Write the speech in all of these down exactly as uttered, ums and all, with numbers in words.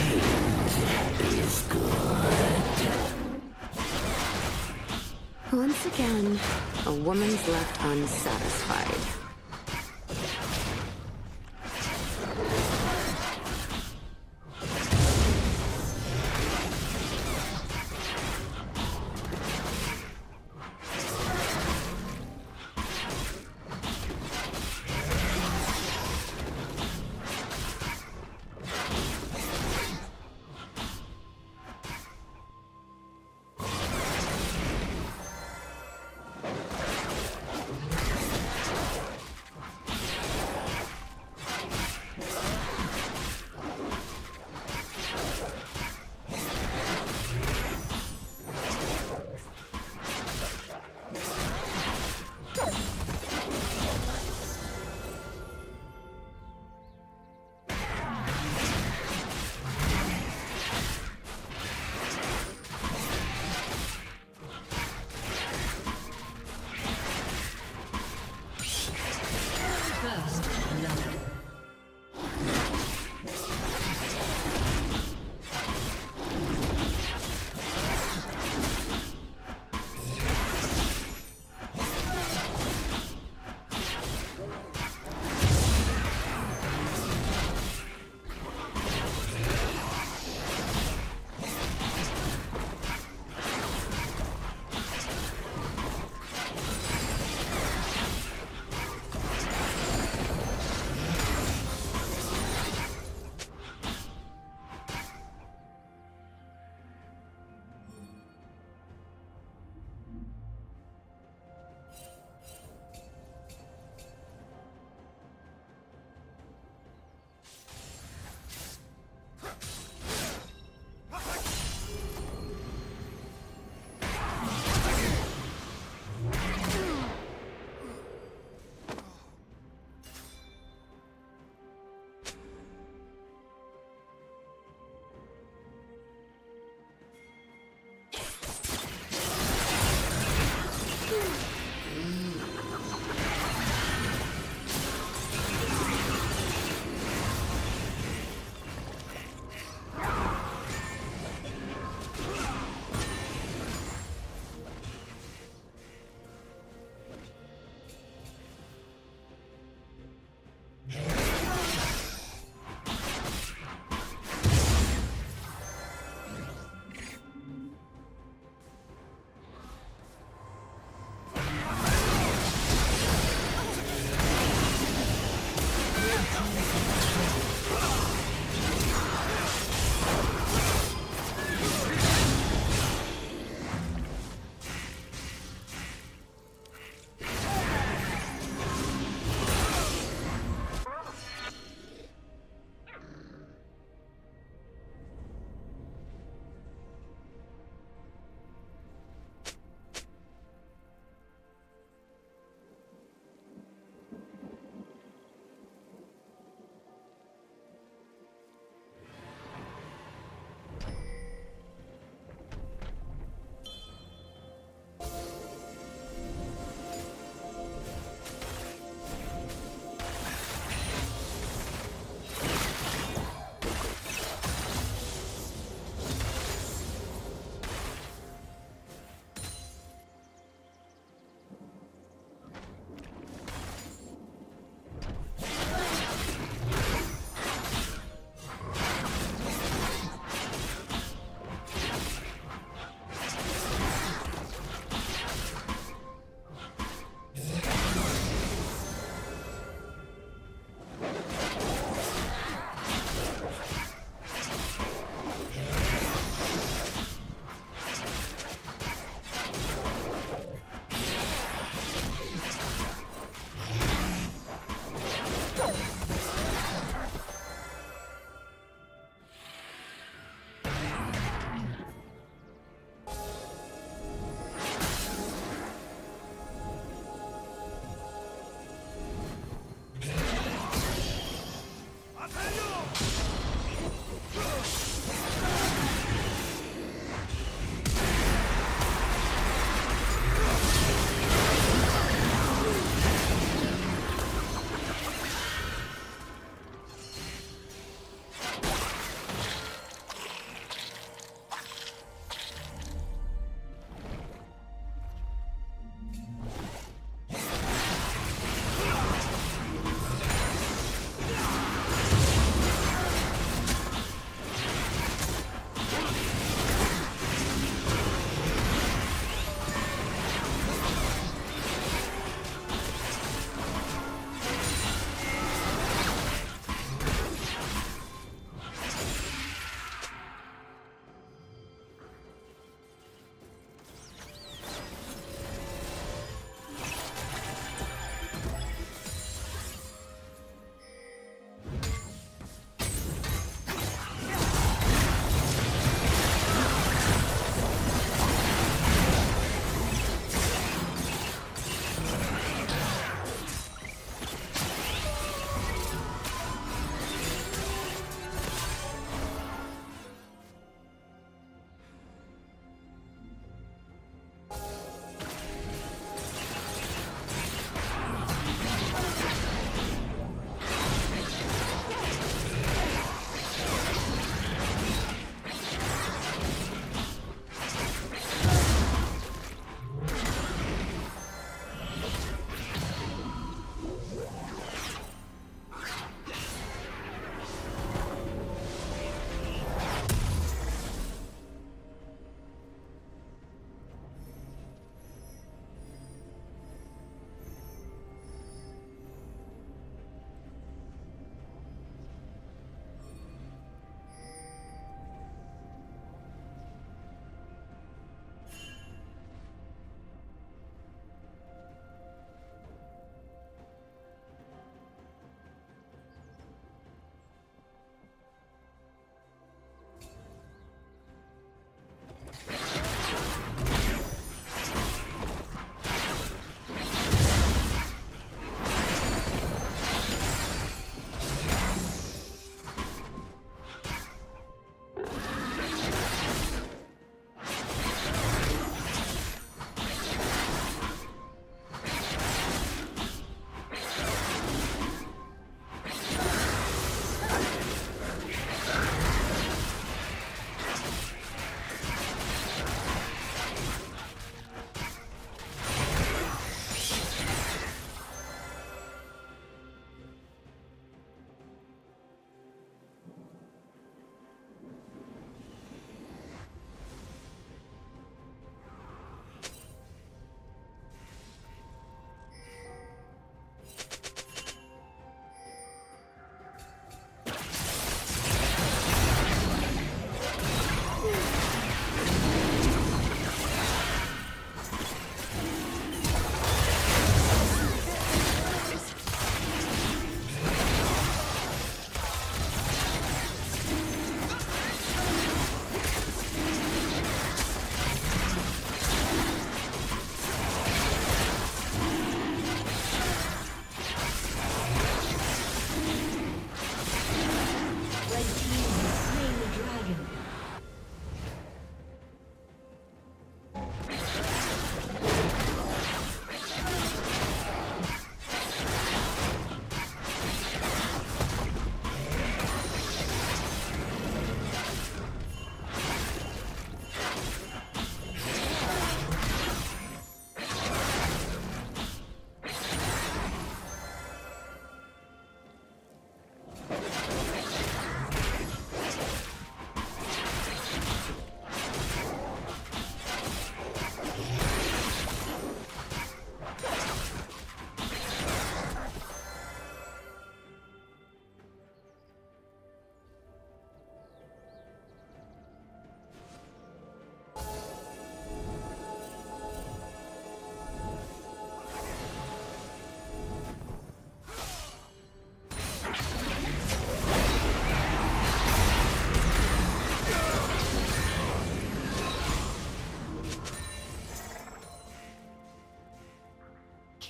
is good. Once again, a woman's left unsatisfied.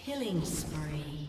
Killing spree.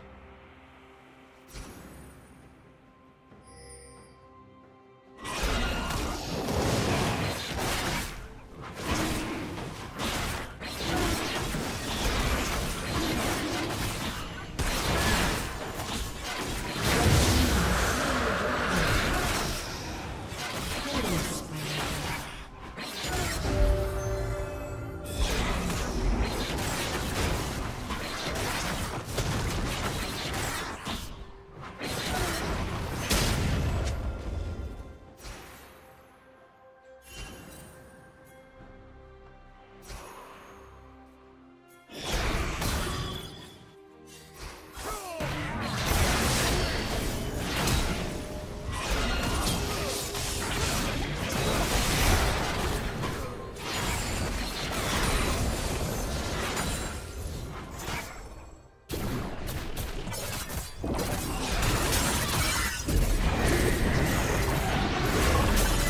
turret has been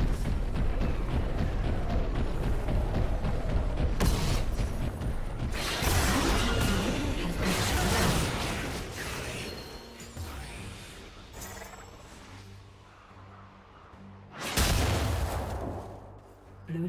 destroyed. Blue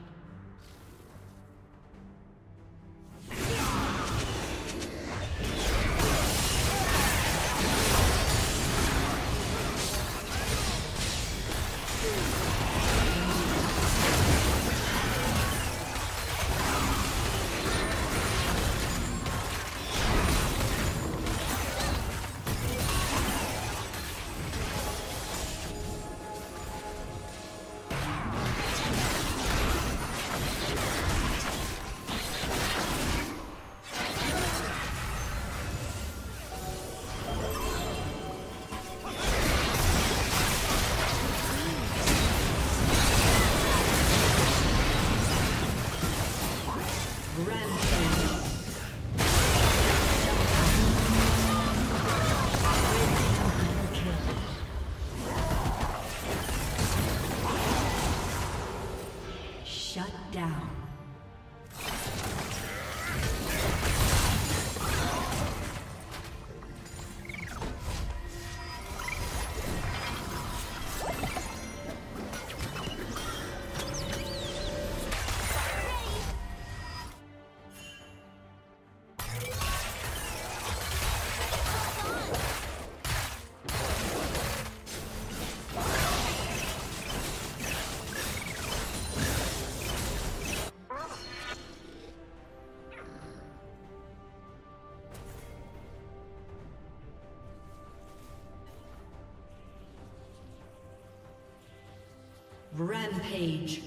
Rampage.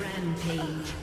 Rampage.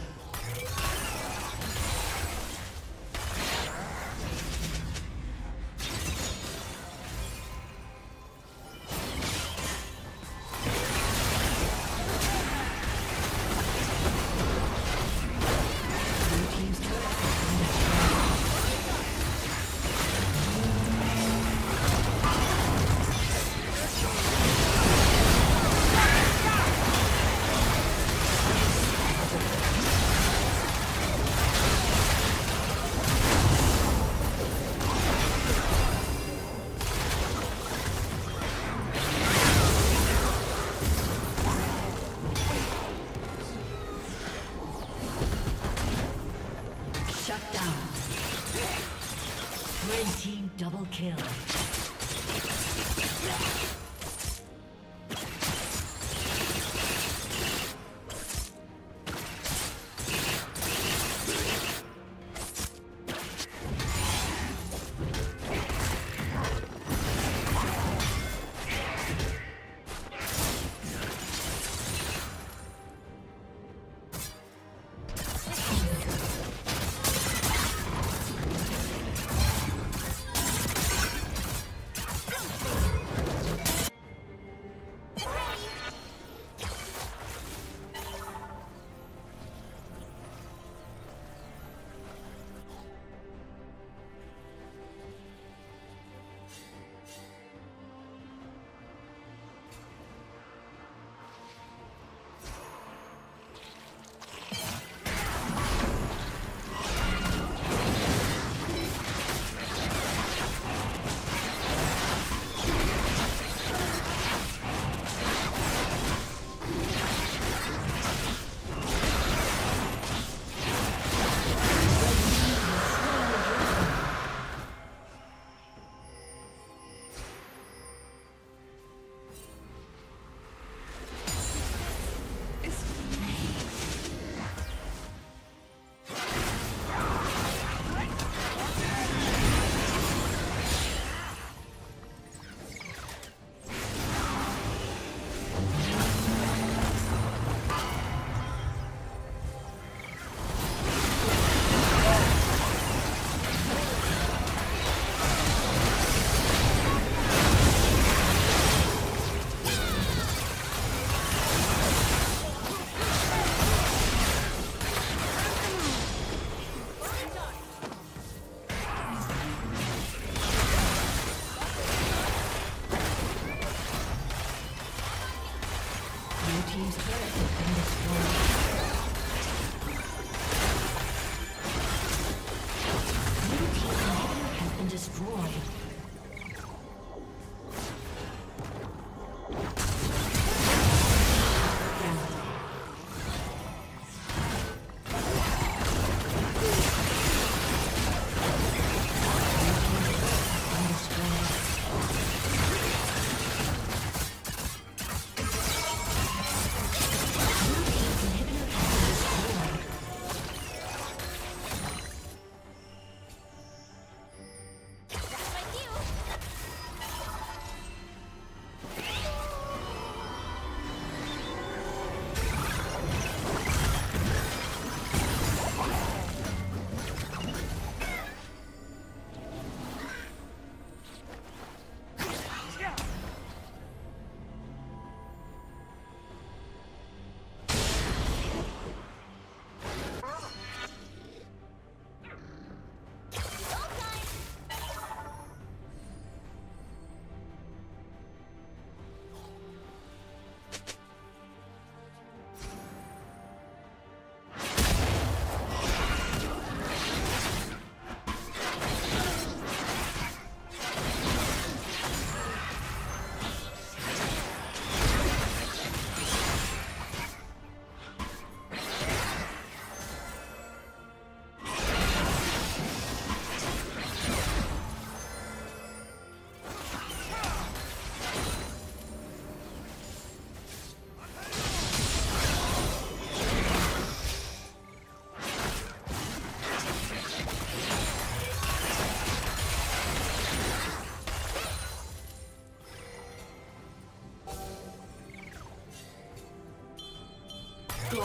Double kill.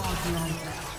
Godlike.